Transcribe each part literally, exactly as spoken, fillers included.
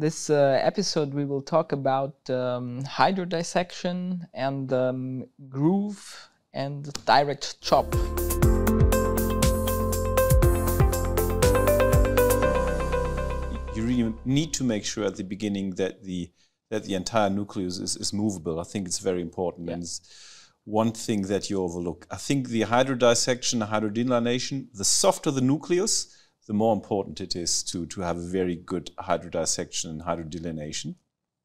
this uh, episode we will talk about um, hydrodissection and um, groove and direct chop. You really need to make sure at the beginning that the that the entire nucleus is, is movable. I think it's very important, yeah. And it's one thing that you overlook. I think the hydrodissection, hydrodelineation, the softer the nucleus, the more important it is to, to have a very good hydrodissection and hydrodelineation.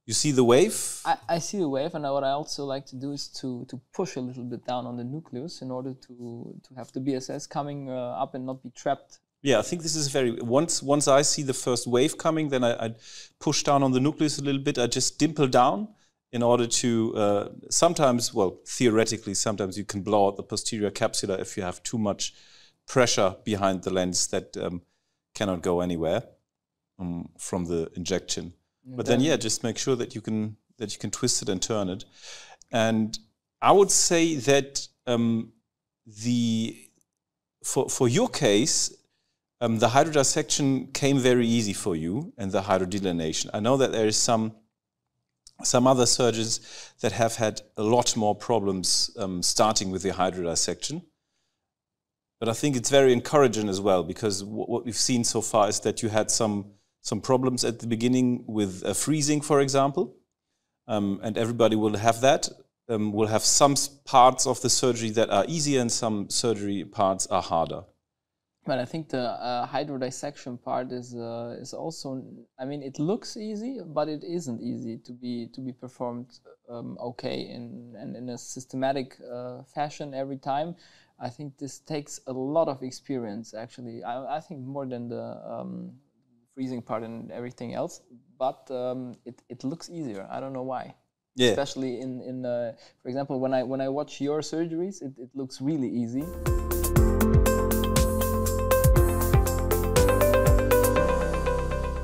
You see the wave? I, I see the wave, and what I also like to do is to, to push a little bit down on the nucleus in order to, to have the B S S coming uh, up and not be trapped. Yeah, I think this is very... Once once I see the first wave coming, then I, I push down on the nucleus a little bit. I just dimple down in order to... Uh, sometimes, well, theoretically, sometimes you can blow out the posterior capsula if you have too much pressure behind the lens that um, cannot go anywhere um, from the injection. And but then, then, yeah, just make sure that you can that you can twist it and turn it. And I would say that um, the for for your case... Um, the hydrodissection came very easy for you, and the hydrodelineation. I know that there is some some other surgeons that have had a lot more problems um, starting with the hydrodissection. But I think it's very encouraging as well, because what we've seen so far is that you had some some problems at the beginning with uh, freezing, for example, um, and everybody will have that. Um, will have some parts of the surgery that are easier, and some surgery parts are harder. But I think the uh, hydrodissection part is uh, is also. I mean, it looks easy, but it isn't easy to be to be performed um, okay in and in a systematic uh, fashion every time. I think this takes a lot of experience. Actually, I, I think more than the um, freezing part and everything else. But um, it it looks easier. I don't know why. Yeah. Especially in in uh, for example, when I when I watch your surgeries, it, it looks really easy.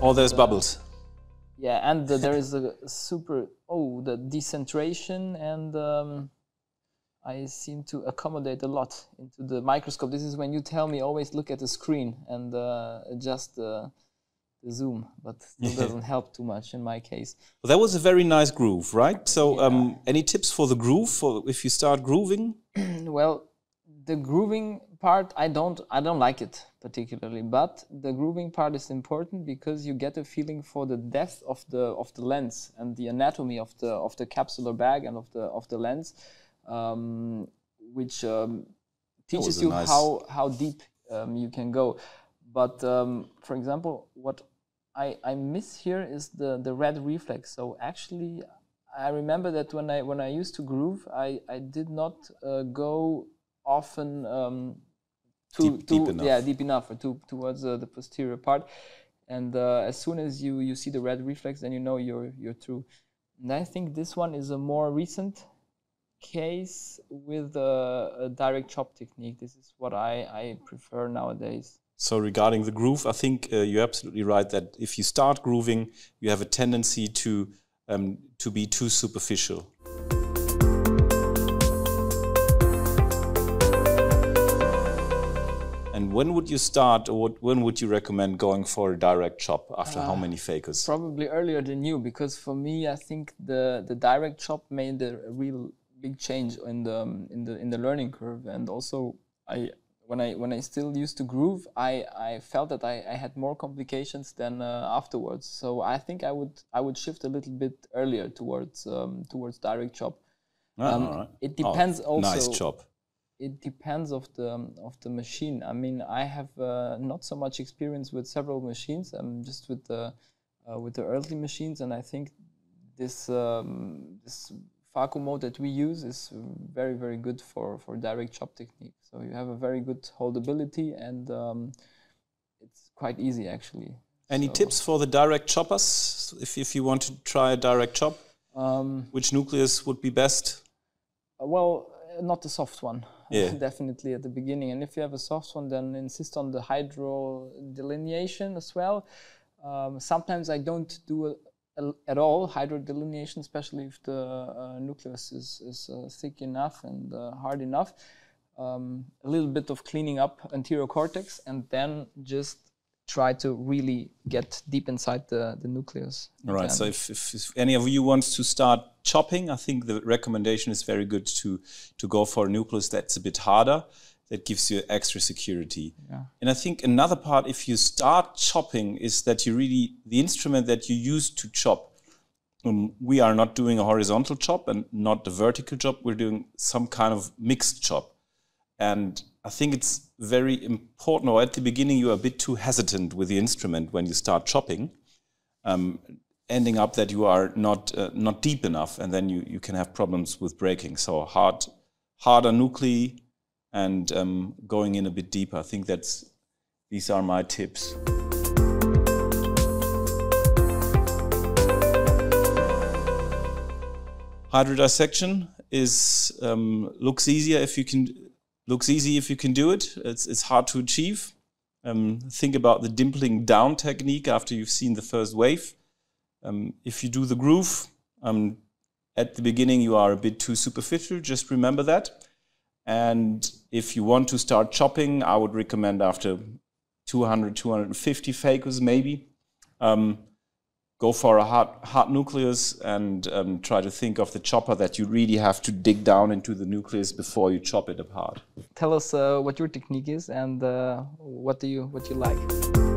Oh, there's uh, bubbles. Yeah, and the, there is a super... Oh, the decentration, and um, I seem to accommodate a lot into the microscope. This is when you tell me always look at the screen and uh, adjust the, the zoom, but it doesn't help too much in my case. Well, that was a very nice groove, right? So yeah. um, any tips for the groove for if you start grooving? Well, the grooving part, I don't, I don't like it particularly, but the grooving part is important because you get a feeling for the depth of the of the lens and the anatomy of the of the capsular bag and of the of the lens, um, which um, teaches you nice... how how deep um, you can go. But um, for example, what I I miss here is the the red reflex. So actually, I remember that when I when I used to groove, I I did not uh, go often um, too, deep, too, deep enough. Yeah, deep enough or too, towards uh, the posterior part. And uh, as soon as you, you see the red reflex, then you know you're, you're through. And I think this one is a more recent case with a, a direct chop technique. This is what I, I prefer nowadays. So regarding the groove, I think uh, you're absolutely right that if you start grooving, you have a tendency to, um, to be too superficial. When would you start, or what, when would you recommend going for a direct chop after uh, how many FACOs? Probably earlier than you, because for me, I think the, the direct chop made a real big change in the in the in the learning curve, and also I when I when I still used to groove, I, I felt that I, I had more complications than uh, afterwards. So I think I would I would shift a little bit earlier towards um, towards direct chop. Ah, um, all right. It depends oh, also. Nice chop. It depends of the of the machine. I mean, I have uh, not so much experience with several machines. I'm just with the uh, with the early machines, and I think this um, this FACO mode that we use is very very good for for direct chop technique. So you have a very good holdability, and um, it's quite easy actually. Any so. tips for the direct choppers if if you want to try a direct chop? Um, Which nucleus would be best? Well, not the soft one. Yeah. Definitely at the beginning. And if you have a soft one, then insist on the hydrodelineation as well. Um, sometimes I don't do a, a, at all hydrodelineation, especially if the uh, nucleus is, is uh, thick enough and uh, hard enough. Um, a little bit of cleaning up anterior cortex, and then just try to really get deep inside the, the nucleus. All right, so if, if, if any of you wants to start chopping, I think the recommendation is very good to, to go for a nucleus that's a bit harder, that gives you extra security. Yeah. And I think another part, if you start chopping, is that you really, the instrument that you use to chop, um, we are not doing a horizontal chop and not the vertical chop, we're doing some kind of mixed chop. And I think it's very important, or at the beginning you are a bit too hesitant with the instrument when you start chopping, um, ending up that you are not uh, not deep enough, and then you, you can have problems with breaking. So hard, harder nuclei and um, going in a bit deeper. I think that's, these are my tips. Hydrodissection is, um, looks easier if you can Looks easy if you can do it. It's, it's hard to achieve. Um, think about the dimpling down technique after you've seen the first wave. Um, if you do the groove, um, at the beginning you are a bit too superficial, just remember that. And if you want to start chopping, I would recommend after two hundred, two hundred fifty Phacos maybe, um, go for a hard, hard nucleus and um, try to think of the chopper that you really have to dig down into the nucleus before you chop it apart. Tell us uh, what your technique is and uh, what do you what you like.